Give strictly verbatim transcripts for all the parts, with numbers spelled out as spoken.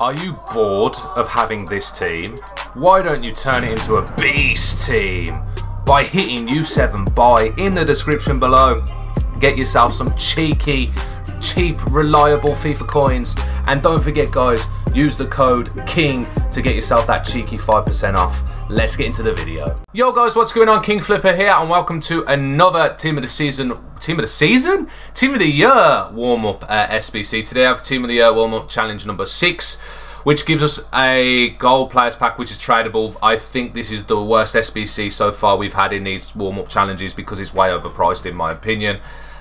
Are you bored of having this team? Why don't you turn it into a beast team? By hitting U seven buy in the description below, get yourself some cheeky, cheap, reliable FIFA coins. And don't forget guys, use the code KING to get yourself that cheeky five percent off. Let's get into the video. Yo guys, what's going on? King Flipper here and welcome to another Team of the Season, Team of the Season? Team of the Year warm-up uh, S B C. Today I have Team of the Year warm-up challenge number six, which gives us a gold players pack which is tradable. I think this is the worst S B C so far we've had in these warm-up challenges because it's way overpriced in my opinion.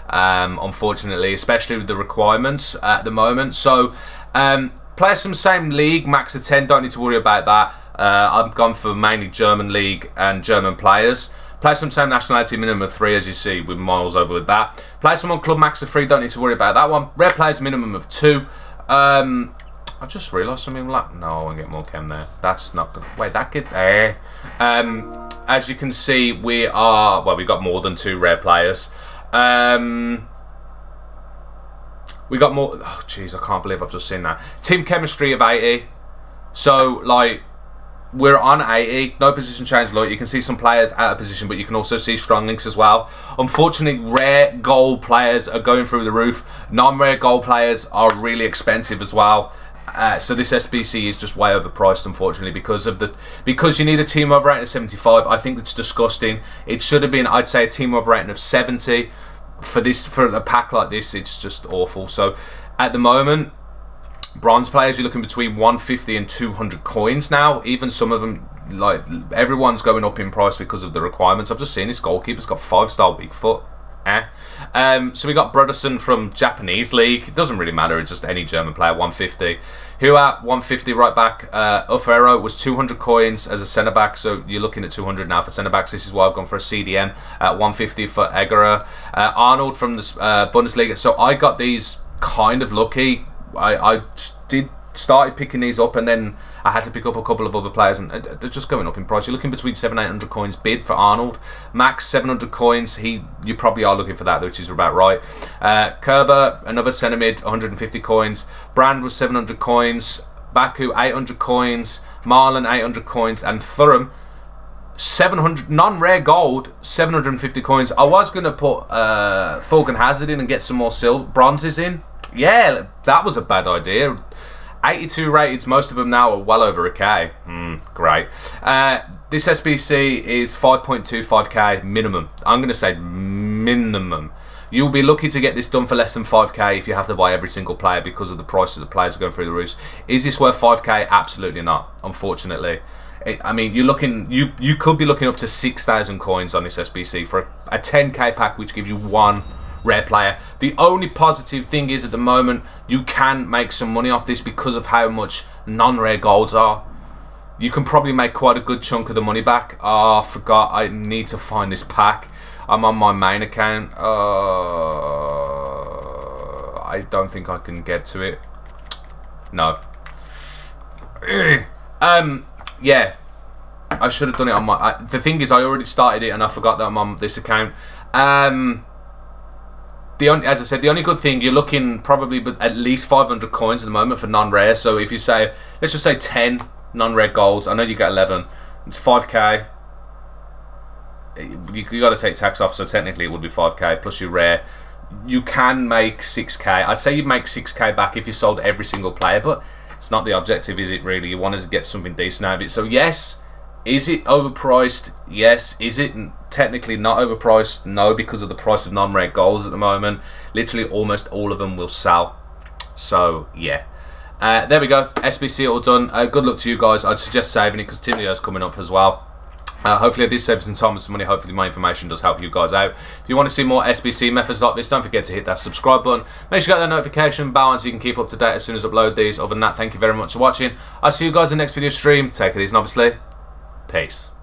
Um, unfortunately, especially with the requirements at the moment. So, um, players from same league, max of ten, don't need to worry about that. Uh, I've gone for mainly German league and German players. Players from same nationality, minimum of three, as you see, we're miles over with that. Players from one club, max of three, don't need to worry about that one. Rare players, minimum of two. Um, I just realised something like... No, I won't get more chem there. That's not good. Wait, that kid... Eh. Um, as you can see, we are... Well, we've got more than two rare players. Um, we got more. Oh, jeez, I can't believe I've just seen that. Team chemistry of eighty. So, like, we're on eighty. No position change. Look, you can see some players out of position, but you can also see strong links as well. Unfortunately, rare gold players are going through the roof. Non-rare gold players are really expensive as well. Uh, so this S B C is just way overpriced, unfortunately, because of the because you need a team over rating of seventy-five. I think it's disgusting. It should have been, I'd say, a team over rating of seventy for this for a pack like this. It's just awful. So at the moment, bronze players you're looking between one fifty and two hundred coins now. Even some of them, like everyone's going up in price because of the requirements. I've just seen this goalkeeper's got five-star weak foot. Eh. Um, so we got Broderson from Japanese league. It doesn't really matter. It's just any German player. one fifty. Who at one fifty right back? Uh, Ufero was two hundred coins as a centre back. So you're looking at two hundred now for centre backs. This is why I've gone for a C D M at one fifty for Egara. Uh, Arnold from the uh, Bundesliga. So I got these kind of lucky. I, I did started picking these up and then I had to pick up a couple of other players and they're just going up in price. You're looking between seven hundred eight hundred coins bid for Arnold, max seven hundred coins. He you probably are looking for that, which is about right. uh, Kerber, another centre mid, one hundred fifty coins. Brand was seven hundred coins. Baku eight hundred coins. Marlon eight hundred coins, and Thuram seven hundred, non-rare gold, seven hundred fifty coins. I was going to put uh, Thorgan Hazard in and get some more silver bronzes in. Yeah, that was a bad idea. eighty-two rated, most of them now are well over a K. Mm, great. Uh, this S B C is five point two five K minimum. I'm going to say minimum. You'll be lucky to get this done for less than five K if you have to buy every single player because of the prices of the players are going through the roof. Is this worth five K? Absolutely not, unfortunately. It, I mean, you're looking, you, you could be looking up to six thousand coins on this S B C for a, a ten K pack, which gives you one rare player. The only positive thing is at the moment you can make some money off this because of how much non-rare golds are. You can probably make quite a good chunk of the money back. Oh, I forgot. I need to find this pack. I'm on my main account. Uh, I don't think I can get to it. No. um. Yeah. I should have done it on my... I, the thing is I already started it and I forgot that I'm on this account. Um... The only, as I said, the only good thing, you're looking probably but at least five hundred coins at the moment for non-rare. So if you say, let's just say ten non-rare golds. I know you get eleven. It's five K. you, you got to take tax off, so technically it would be five K plus your rare. You can make six K. I'd say you'd make six K back if you sold every single player, but it's not the objective, is it really? You want to get something decent out of it. So yes, is it overpriced? Yes. Is it technically not overpriced? No, because of the price of non-rare golds at the moment. Literally almost all of them will sell. So, yeah. Uh, there we go. S B C all done. Uh, good luck to you guys. I'd suggest saving it because Team of the Year is coming up as well. Uh, hopefully I did save some time and some money. Hopefully my information does help you guys out. If you want to see more S B C methods like this, don't forget to hit that subscribe button. Make sure you get that notification bell so you can keep up to date as soon as I upload these. Other than that, thank you very much for watching. I'll see you guys in the next video stream. Take it easy, obviously. Peace.